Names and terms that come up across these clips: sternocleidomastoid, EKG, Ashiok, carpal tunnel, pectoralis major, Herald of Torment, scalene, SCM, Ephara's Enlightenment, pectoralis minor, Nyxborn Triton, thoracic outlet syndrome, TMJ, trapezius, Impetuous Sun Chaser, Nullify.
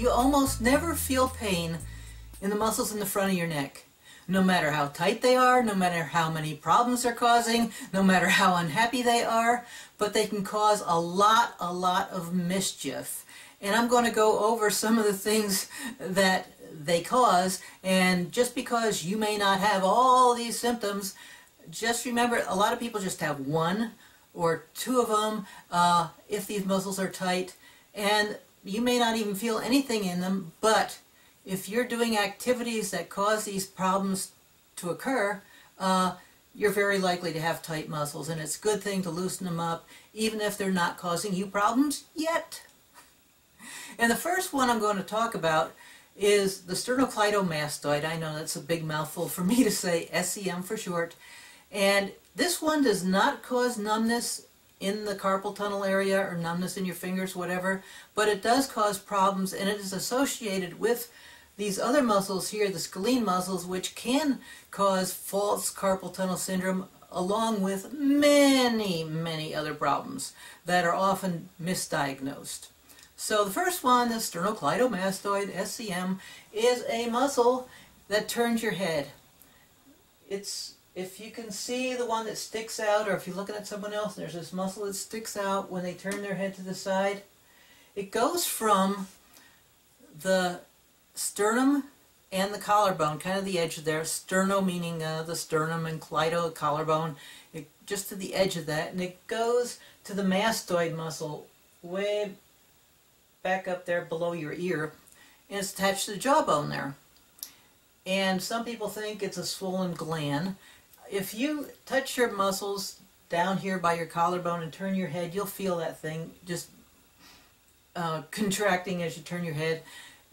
You almost never feel pain in the muscles in the front of your neck. No matter how tight they are, no matter how many problems they're causing, no matter how unhappy they are, but they can cause a lot of mischief. And I'm going to go over some of the things that they cause, and just because you may not have all these symptoms, just remember a lot of people just have one or two of them if these muscles are tight, and you may not even feel anything in them, but if you're doing activities that cause these problems to occur, you're very likely to have tight muscles, and it's a good thing to loosen them up, even if they're not causing you problems yet. And the first one I'm going to talk about is the sternocleidomastoid. I know that's a big mouthful for me to say, SCM for short. And this one does not cause numbness in the carpal tunnel area or numbness in your fingers, whatever, but it does cause problems, and it is associated with these other muscles here, the scalene muscles, which can cause false carpal tunnel syndrome, along with many other problems that are often misdiagnosed. So the first one, the sternocleidomastoid, SCM, is a muscle that turns your head. It's, if you can see the one that sticks out, or if you're looking at someone else, there's this muscle that sticks out when they turn their head to the side. It goes from the sternum and the collarbone, kind of the edge of there. Sterno meaning the sternum, and cleido, collarbone, just to the edge of that. And it goes to the mastoid muscle, way back up there below your ear, and it's attached to the jawbone there. And some people think it's a swollen gland. If you touch your muscles down here by your collarbone and turn your head, you'll feel that thing just contracting as you turn your head.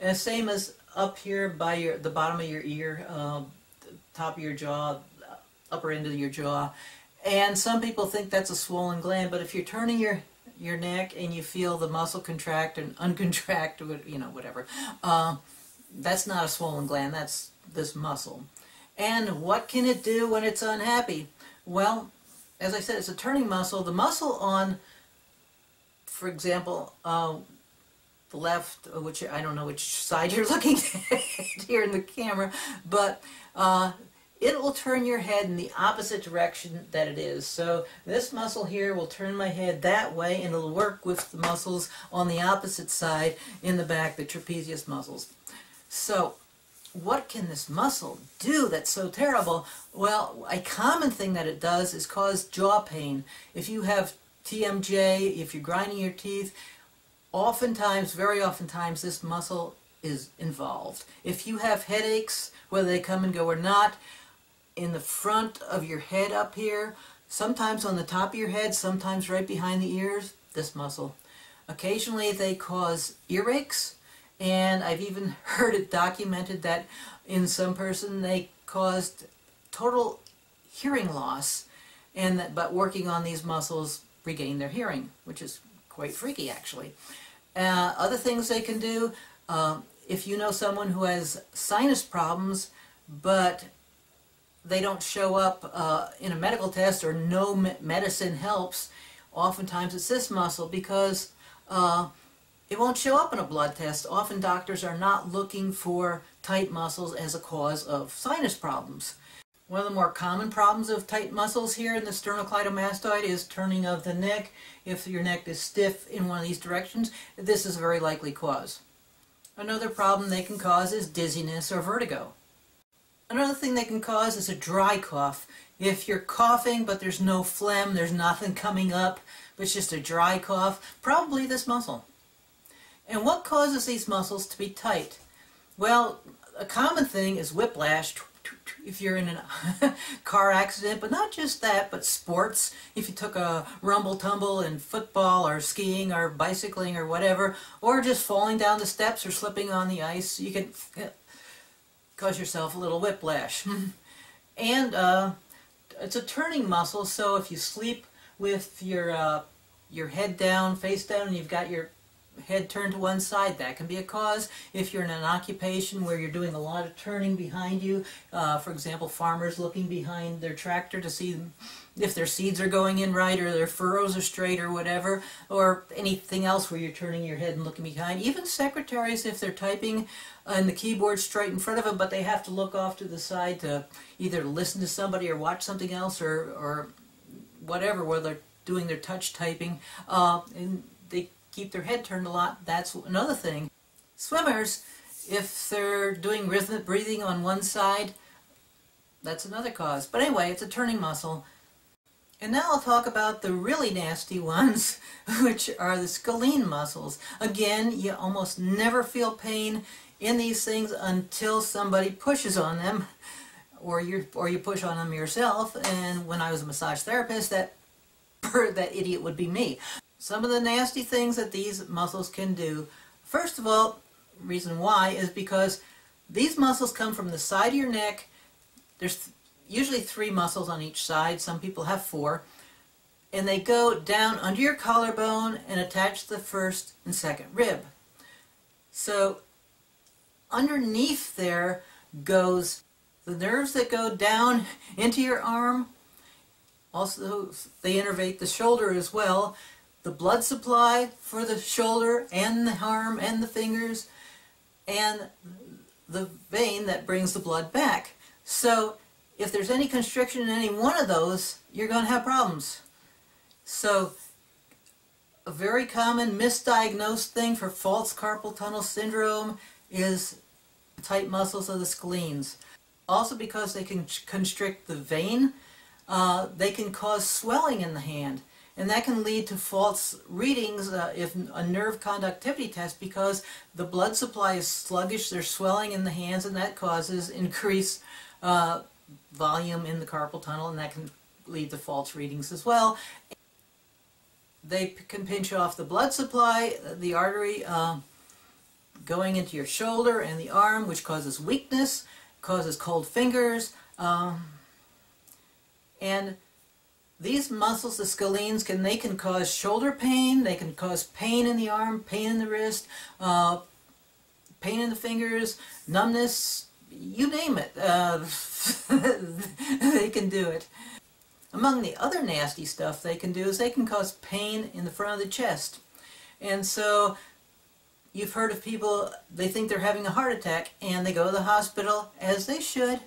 And same as up here by the bottom of your ear, the top of your jaw, upper end of your jaw. And some people think that's a swollen gland, but if you're turning your neck and you feel the muscle contract and uncontract, you know, whatever, that's not a swollen gland, that's this muscle. And what can it do when it's unhappy? Well, as I said, it's a turning muscle. The muscle on, for example, the left, which I don't know which side you're looking at here in the camera, but it will turn your head in the opposite direction that it is. So this muscle here will turn my head that way, and it'll work with the muscles on the opposite side in the back, the trapezius muscles. So what can this muscle do that's so terrible? Well, a common thing that it does is cause jaw pain. If you have TMJ, if you're grinding your teeth, oftentimes, very oftentimes, this muscle is involved. If you have headaches, whether they come and go or not, in the front of your head up here, sometimes on the top of your head, sometimes right behind the ears, this muscle. Occasionally they cause earaches, and I've even heard it documented that in some person they caused total hearing loss, and that but working on these muscles regain their hearing, which is quite freaky actually. Other things they can do, if you know someone who has sinus problems but they don't show up in a medical test, or no medicine helps, oftentimes it's this muscle, because it won't show up in a blood test. Often doctors are not looking for tight muscles as a cause of sinus problems. One of the more common problems of tight muscles here in the sternocleidomastoid is turning of the neck. If your neck is stiff in one of these directions, this is a very likely cause. Another problem they can cause is dizziness or vertigo. Another thing they can cause is a dry cough. If you're coughing but there's no phlegm, there's nothing coming up, but it's just a dry cough, probably this muscle. And what causes these muscles to be tight? Well, a common thing is whiplash, if you're in a car accident, but not just that, but sports. If you took a rumble tumble in football or skiing or bicycling or whatever, or just falling down the steps or slipping on the ice, you can cause yourself a little whiplash. And it's a turning muscle, so if you sleep with your head down, face down, and you've got your head turned to one side, that can be a cause. If you're in an occupation where you're doing a lot of turning behind you, for example, farmers looking behind their tractor to see if their seeds are going in right or their furrows are straight or whatever, or anything else where you're turning your head and looking behind. Even secretaries, if they're typing on the keyboard straight in front of them, but they have to look off to the side to either listen to somebody or watch something else or whatever, where they're doing their touch typing, and they keep their head turned a lot. That's another thing. Swimmers, if they're doing rhythmic breathing on one side, that's another cause. But anyway, it's a turning muscle. And now I'll talk about the really nasty ones, which are the scalene muscles. Again, you almost never feel pain in these things until somebody pushes on them, or you push on them yourself. And when I was a massage therapist, that idiot would be me. Some of the nasty things that these muscles can do. First of all, reason why is because these muscles come from the side of your neck. There's usually 3 muscles on each side, some people have 4, and they go down under your collarbone and attach to the first and second rib. So underneath there goes the nerves that go down into your arm. Also, they innervate the shoulder as well, the blood supply for the shoulder and the arm and the fingers, and the vein that brings the blood back. So if there's any constriction in any one of those, you're going to have problems. So a very common misdiagnosed thing for false carpal tunnel syndrome is tight muscles of the scalenes. Also, because they can constrict the vein, they can cause swelling in the hand. And that can lead to false readings if a nerve conductivity test, because the blood supply is sluggish, there's swelling in the hands, and that causes increased volume in the carpal tunnel, and that can lead to false readings as well. They can pinch off the blood supply, the artery going into your shoulder and the arm, which causes weakness, causes cold fingers, and these muscles, the scalenes, they can cause shoulder pain, they can cause pain in the arm, pain in the wrist, pain in the fingers, numbness. You name it, they can do it. Among the other nasty stuff they can do is they can cause pain in the front of the chest. And so you've heard of people, they think they're having a heart attack and they go to the hospital, as they should,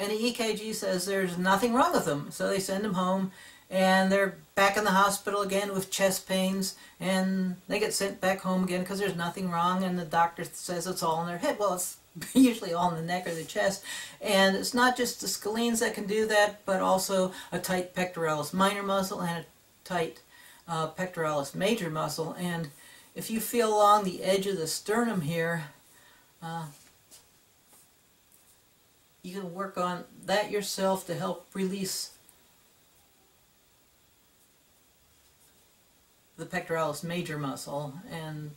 and the EKG says there's nothing wrong with them. So they send them home and they're back in the hospital again with chest pains, and they get sent back home again because there's nothing wrong, and the doctor says it's all in their head. Well, it's usually all in the neck or the chest, and it's not just the scalenes that can do that, but also a tight pectoralis minor muscle and a tight pectoralis major muscle. And if you feel along the edge of the sternum here, you can work on that yourself to help release the pectoralis major muscle. And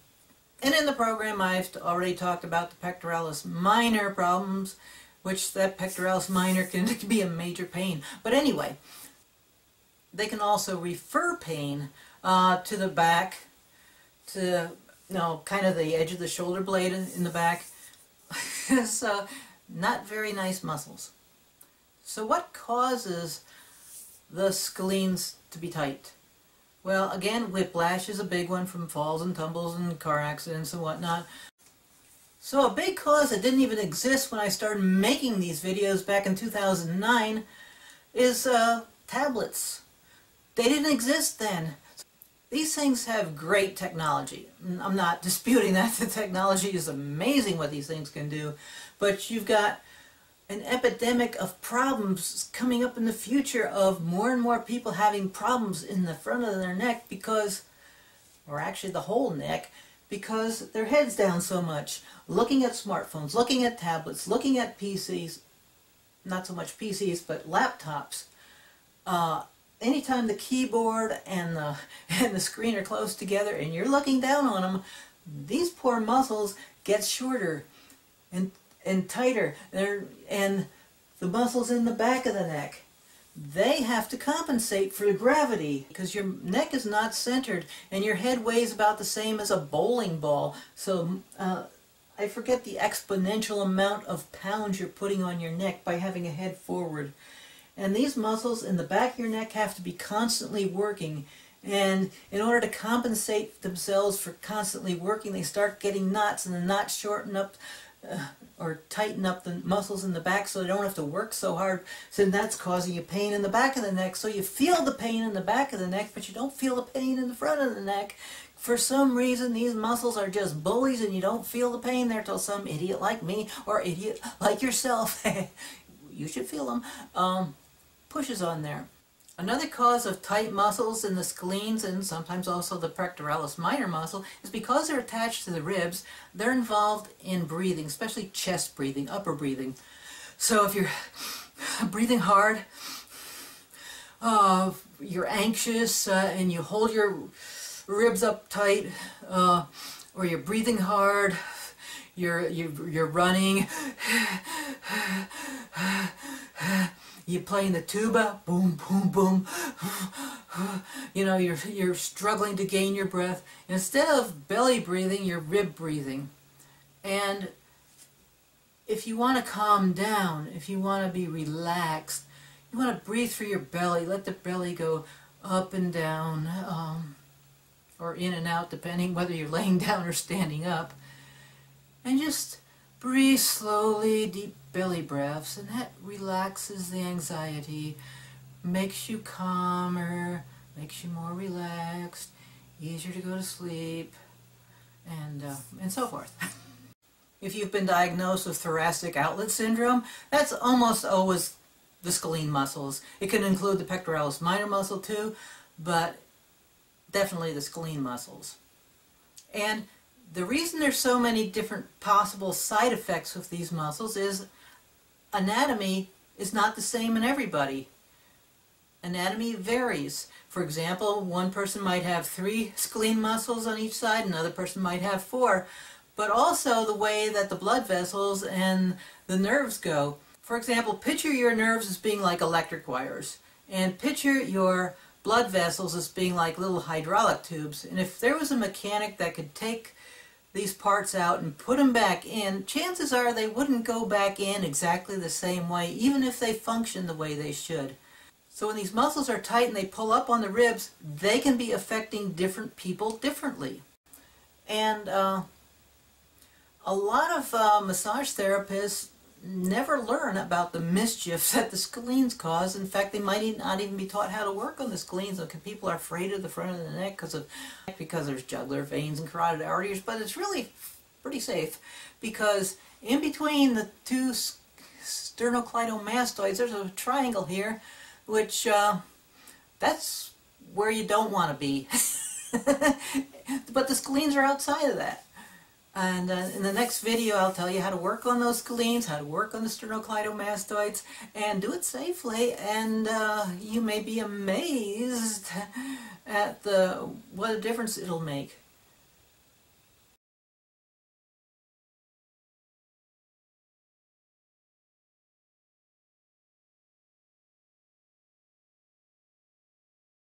in the program I've already talked about the pectoralis minor problems, which that pectoralis minor can be a major pain. But anyway, they can also refer pain to the back, to, you know, kind of the edge of the shoulder blade in the back. So not very nice muscles. So what causes the scalenes to be tight? Well, again, whiplash is a big one from falls and tumbles and car accidents and whatnot. So a big cause that didn't even exist when I started making these videos back in 2009 is tablets. They didn't exist then. These things have great technology. I'm not disputing that. The technology is amazing what these things can do. But you've got an epidemic of problems coming up in the future of more and more people having problems in the front of their neck because, or actually the whole neck, because their head's down so much. Looking at smartphones, looking at tablets, looking at PCs, not so much PCs, but laptops. Anytime the keyboard and the screen are close together and you're looking down on them, these poor muscles get shorter and tighter, and the muscles in the back of the neck. they have to compensate for the gravity because your neck is not centered and your head weighs about the same as a bowling ball. So I forget the exponential amount of pounds you're putting on your neck by having a head forward. And these muscles in the back of your neck have to be constantly working. And in order to compensate themselves for constantly working, they start getting knots, and the knots shorten up or tighten up the muscles in the back so they don't have to work so hard. So that's causing you pain in the back of the neck. So you feel the pain in the back of the neck, but you don't feel the pain in the front of the neck. For some reason, these muscles are just bullies, and you don't feel the pain there till some idiot like me or idiot like yourself, you should feel them, pushes on there. Another cause of tight muscles in the scalenes and sometimes also the pectoralis minor muscle is because they're attached to the ribs, they're involved in breathing, especially chest breathing, upper breathing. So if you're breathing hard, you're anxious and you hold your ribs up tight, or you're breathing hard, you're running, you're playing the tuba, boom, boom, boom. You know, you're struggling to gain your breath. Instead of belly breathing, you're rib breathing. And if you want to calm down, if you want to be relaxed, you want to breathe through your belly. Let the belly go up and down, or in and out, depending whether you're laying down or standing up. And just breathe slowly, deep belly breaths, and that relaxes the anxiety, makes you calmer, makes you more relaxed, easier to go to sleep, and so forth. If you've been diagnosed with thoracic outlet syndrome, that's almost always the scalene muscles. It can include the pectoralis minor muscle too, but definitely the scalene muscles. And the reason there's so many different possible side effects with these muscles is anatomy is not the same in everybody. Anatomy varies. For example, one person might have 3 scalene muscles on each side, another person might have 4, but also the way that the blood vessels and the nerves go. For example, picture your nerves as being like electric wires, and picture your blood vessels as being like little hydraulic tubes. And if there was a mechanic that could take these parts out and put them back in, chances are they wouldn't go back in exactly the same way, even if they function the way they should. So when these muscles are tight and they pull up on the ribs, they can be affecting different people differently. And a lot of massage therapists never learn about the mischiefs that the scalenes cause. In fact, they might not even be taught how to work on the scalenes. People are afraid of the front of the neck because there's jugular veins and carotid arteries, but it's really pretty safe because in between the 2 sternocleidomastoids, there's a triangle here, which that's where you don't want to be. But the scalenes are outside of that. And in the next video, I'll tell you how to work on those scalenes, how to work on the sternocleidomastoids, and do it safely. And you may be amazed at what a difference it'll make.